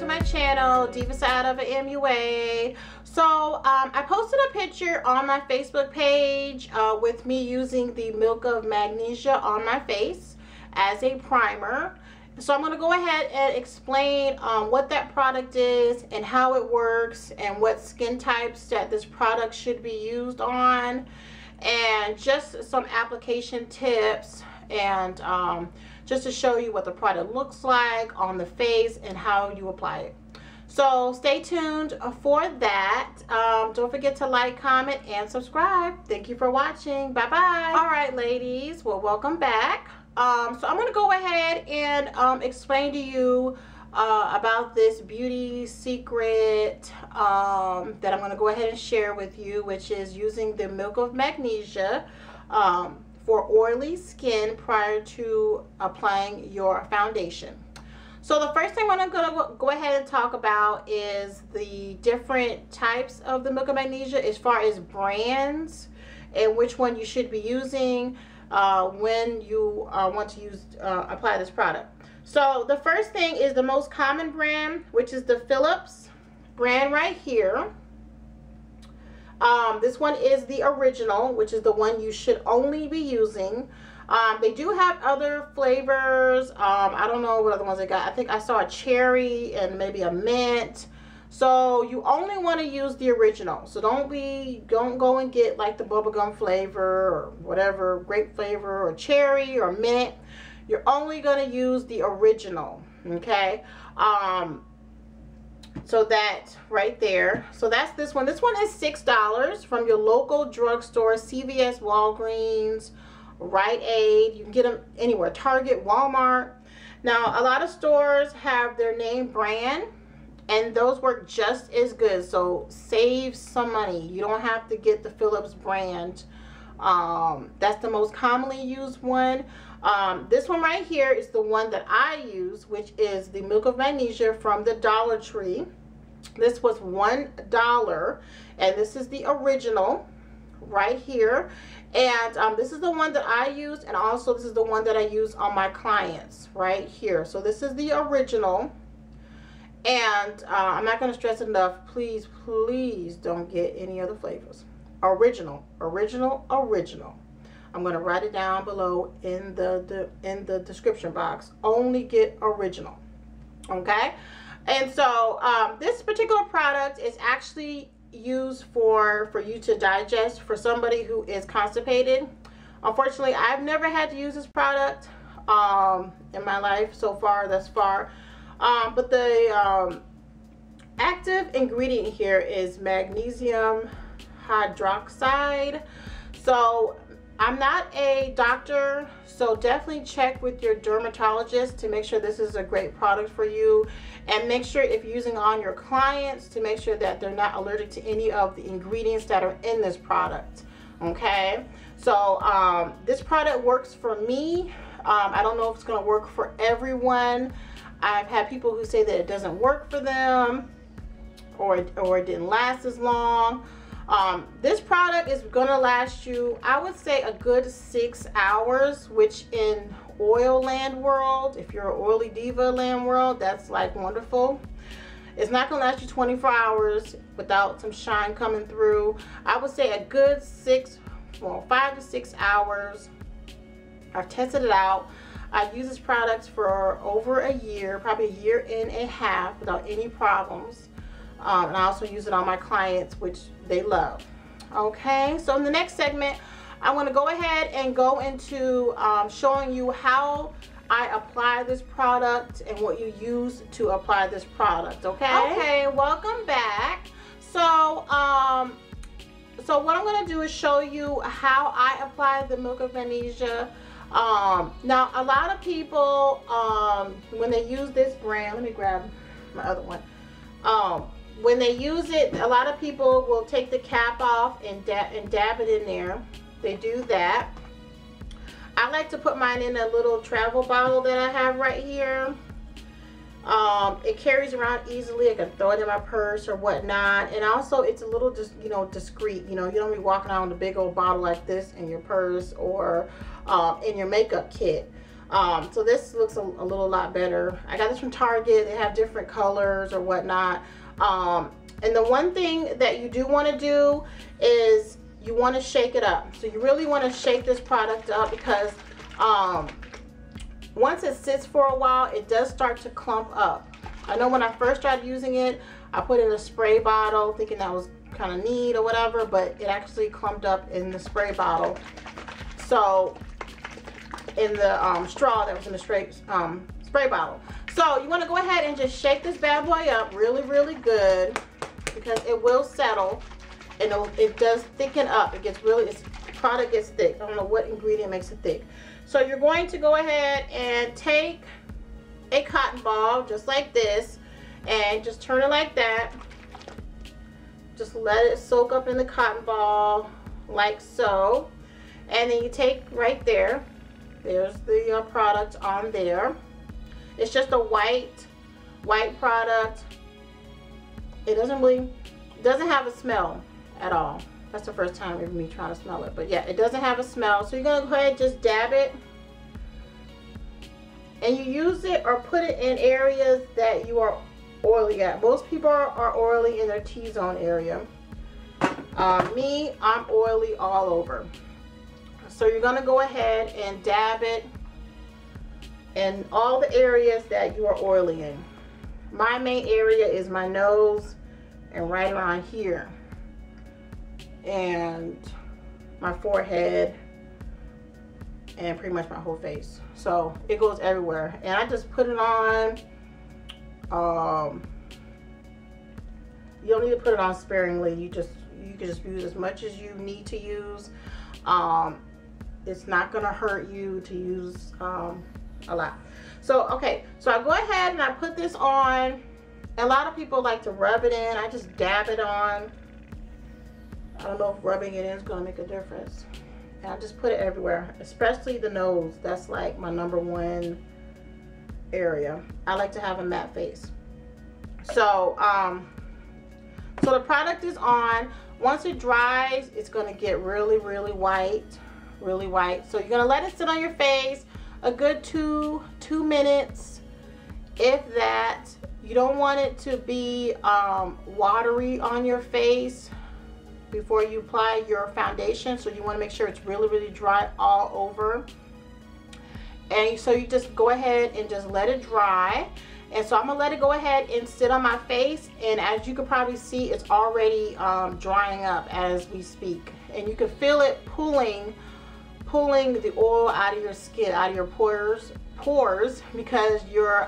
to my channel, Diva Side of an MUA. So I posted a picture on my Facebook page with me using the Milk of Magnesia on my face as a primer. So I'm going to go ahead and explain what that product is and how it works and what skin types that this product should be used on, and just some application tips, and just to show you what the product looks like on the face and how you apply it. So stay tuned for that. Don't forget to like, comment, and subscribe. Thank you for watching. Bye-bye. All right, ladies. Well, welcome back. So I'm going to go ahead and explain to you about this beauty secret that I'm going to go ahead and share with you, which is using the Milk of Magnesia for oily skin prior to applying your foundation. So the first thing I'm going to go ahead and talk about is the different types of the Milk of Magnesia as far as brands and which one you should be using when you want to use apply this product. So the first thing is the most common brand, which is the Philips brand right here. This one is the original, which is the one you should only be using. They do have other flavors. I don't know what other ones they got. I think I saw a cherry and maybe a mint. So you only want to use the original. So don't go and get like the bubblegum flavor or whatever, grape flavor or cherry or mint. You're only going to use the original, okay? So that right there. So that's this one. This one is $6 from your local drugstore, CVS, Walgreens, Rite Aid. You can get them anywhere, Target, Walmart. Now, a lot of stores have their name brand, and those work just as good. So save some money. You don't have to get the Philips brand. That's the most commonly used one. This one right here is the one that I use, which is the Milk of Magnesia from the Dollar Tree. This was $1, and this is the original right here. And this is the one that I use, and also this is the one that I use on my clients right here. So this is the original. And I'm not going to stress enough, please don't get any other flavors. Original. I'm going to write it down below in the description box. Only get original, okay? And so this particular product is actually used for you to digest for somebody who is constipated. Unfortunately, I've never had to use this product in my life so far, thus far. But the active ingredient here is magnesium hydroxide. So I'm not a doctor, so definitely check with your dermatologist to make sure this is a great product for you, and make sure if you're using on your clients to make sure that they're not allergic to any of the ingredients that are in this product, okay? So this product works for me. I don't know if it's going to work for everyone. I've had people who say that it doesn't work for them, or it didn't last as long. This product is gonna last you, I would say, a good 6 hours, which in oil land world, if you're an oily diva land world, that's like wonderful. It's not gonna last you 24 hours without some shine coming through. I would say a good 5 to 6 hours. I've tested it out. I've used this product for over a year, probably a year and a half, without any problems. And I also use it on my clients, which they love. Okay, so in the next segment, I want to go ahead and go into showing you how I apply this product and what you use to apply this product, okay? Okay, welcome back. So, so what I'm going to do is show you how I apply the Milk of Magnesia. Now, a lot of people, when they use this brand, let me grab my other one. When they use it, a lot of people will take the cap off and dab it in there. They do that. I like to put mine in a little travel bottle that I have right here. It carries around easily. I can throw it in my purse or whatnot. And also, it's a little just, you know, discreet. You know, you don't be walking around with a big old bottle like this in your purse or in your makeup kit. So this looks a little lot better. I got this from Target. They have different colors or whatnot. And the one thing that you do want to do is you want to shake it up. So you really want to shake this product up, because once it sits for a while, it does start to clump up. I know when I first started using it, I put it in a spray bottle thinking that was kind of neat or whatever, but it actually clumped up in the spray bottle. So in the straw that was in the spray bottle. So you want to go ahead and just shake this bad boy up really, really good, because it will settle and it does thicken up. It gets really, its product gets thick. I don't know what ingredient makes it thick. So you're going to go ahead and take a cotton ball just like this and just turn it like that. Just let it soak up in the cotton ball like so. And then you take right there, there's the product on there. It's just a white product. It doesn't really, doesn't have a smell at all. That's the first time of me trying to smell it, but yeah, it doesn't have a smell. So you're gonna go ahead and just dab it, and you use it or put it in areas that you are oily at. Most people are oily in their T-zone area. Me, I'm oily all over. So you're gonna go ahead and dab it in all the areas that you are oily in. My main area is my nose and right around here, and my forehead, and pretty much my whole face. So it goes everywhere. And I just put it on. You don't need to put it on sparingly. You can just use as much as you need to use. It's not gonna hurt you to use a lot. So okay, so I go ahead and I put this on. A lot of people like to rub it in. I just dab it on. I don't know if rubbing it in is gonna make a difference. And I just put it everywhere, especially the nose. That's like my #1 area. I like to have a matte face. So so the product is on. Once it dries, it's gonna get really, really white, really white. So you're gonna let it sit on your face a good two minutes, if that. You don't want it to be watery on your face before you apply your foundation, so you want to make sure it's really, really dry all over. And so you just go ahead and just let it dry. And so I'm gonna let it go ahead and sit on my face, and as you can probably see, it's already drying up as we speak, and you can feel it pulling the oil out of your skin, out of your pores, because your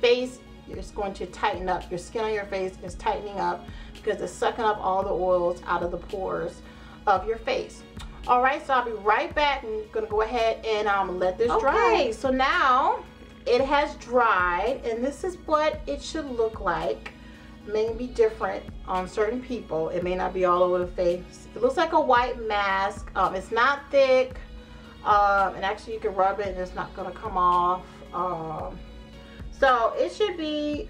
face is going to tighten up. Your skin on your face is tightening up because it's sucking up all the oils out of the pores of your face. All right, so I'll be right back. I'm gonna go ahead and let this dry. So now it has dried, and this is what it should look like. May be different on certain people. It may not be all over the face. It looks like a white mask. It's not thick, and actually you can rub it and it's not gonna come off. So it should be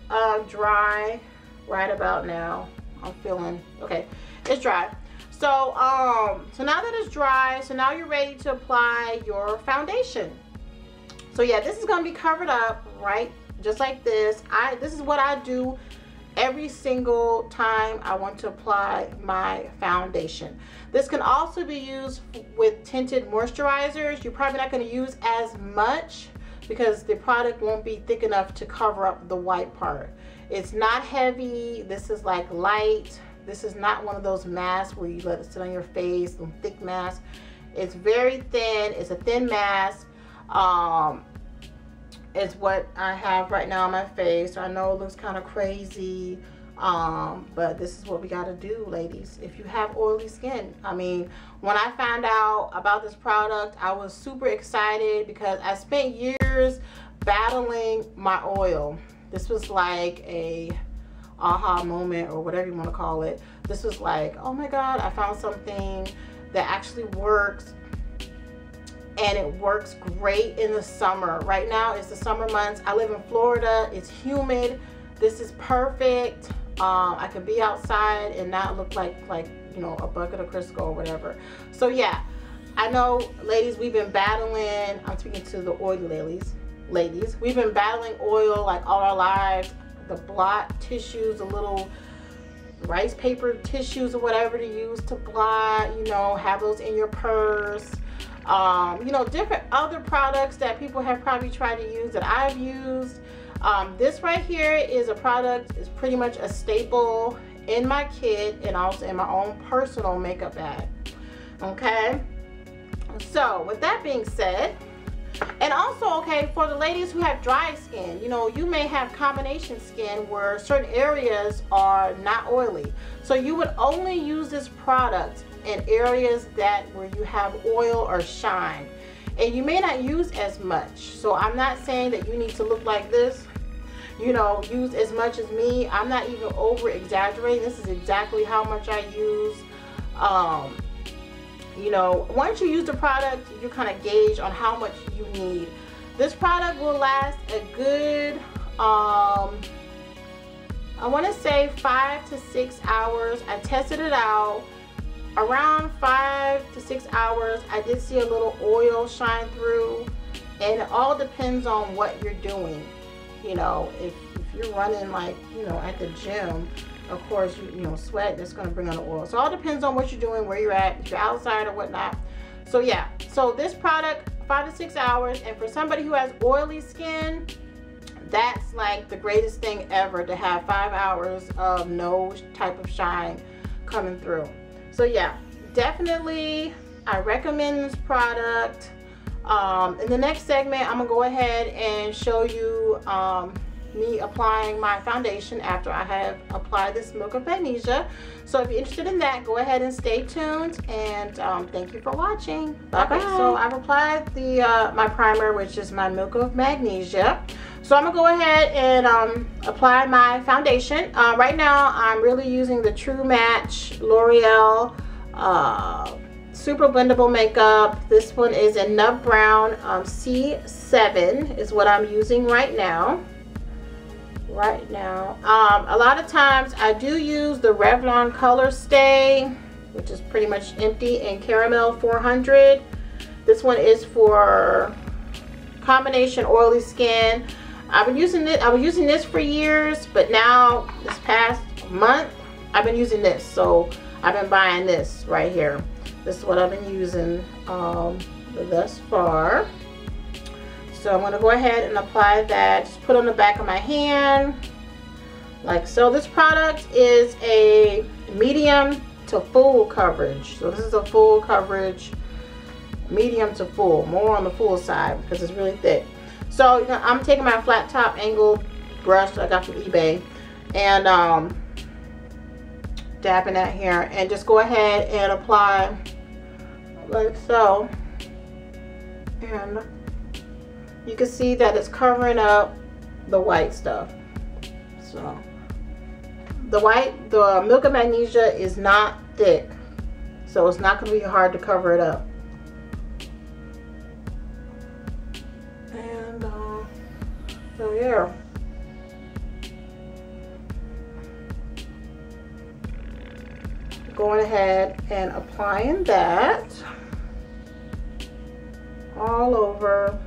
dry right about now. I'm feeling okay. It's dry. So so now that it's dry, so now you're ready to apply your foundation. So yeah, this is gonna be covered up right just like this. This is what I do every single time I want to apply my foundation. This can also be used with tinted moisturizers. You're probably not going to use as much because the product won't be thick enough to cover up the white part. It's not heavy. This is like light. This is not one of those masks where you let it sit on your face, some thick mask. It's very thin. It's a thin mask. Is what I have right now on my face. I know it looks kind of crazy, but this is what we got to do, ladies. If you have oily skin, I mean, when I found out about this product, I was super excited because I spent years battling my oil. This was like a aha moment, or whatever you want to call it. This was like, oh my God, I found something that actually works. And it works great in the summer. Right now it's the summer months. I live in Florida. It's humid. This is perfect. I could be outside and not look like you know, a bucket of Crisco or whatever. So yeah, I know, ladies, we've been battling, I'm speaking to the oily ladies, we've been battling oil like all our lives, the blot tissues, the little rice paper tissues or whatever to use to blot, you know, have those in your purse. You know, different other products that people have probably tried to use that I've used. This right here is a product, it's pretty much a staple in my kit and also in my own personal makeup bag. Okay, so with that being said, and also, okay, for the ladies who have dry skin, you know, you may have combination skin where certain areas are not oily. So you would only use this product in areas that where you have oil or shine. And you may not use as much. So I'm not saying that you need to look like this, you know, use as much as me. I'm not even over exaggerating. This is exactly how much I use. You know, once you use the product, you kind of gauge on how much you need. This product will last a good, I want to say 5 to 6 hours. I tested it out. Around 5 to 6 hours, I did see a little oil shine through, and it all depends on what you're doing. You know, if you're running, like, you know, at the gym, of course, you know, sweat, that's going to bring on the oil. So it all depends on what you're doing, where you're at, if you're outside or whatnot. So yeah, so this product, 5 to 6 hours, and for somebody who has oily skin, that's like the greatest thing ever, to have 5 hours of no type of shine coming through. So yeah, definitely I recommend this product. In the next segment, I'm gonna go ahead and show you me applying my foundation after I have applied this Milk of Magnesia. So if you're interested in that, go ahead and stay tuned, and thank you for watching. Bye-bye. Okay, so I've applied the my primer, which is my Milk of Magnesia. So I'm gonna go ahead and apply my foundation. Right now I'm really using the True Match L'Oreal Super Blendable Makeup. This one is in Nub Brown, C7 is what I'm using right now. A lot of times I do use the Revlon Color Stay, which is pretty much empty, and Caramel 400. This one is for combination oily skin. I've been using it. I was using this for years, but now this past month I've been using this. So I've been buying this right here. This is what I've been using thus far. So I'm going to go ahead and apply that. Just put on the back of my hand, like so. This product is a medium to full coverage. So this is a full coverage, medium to full, more on the full side because it's really thick. So I'm taking my flat top angled brush that I got from eBay and dabbing that here, and just go ahead and apply like so. And you can see that it's covering up the white stuff. So the Milk of Magnesia is not thick, so it's not going to be hard to cover it up. And so yeah, going ahead and applying that all over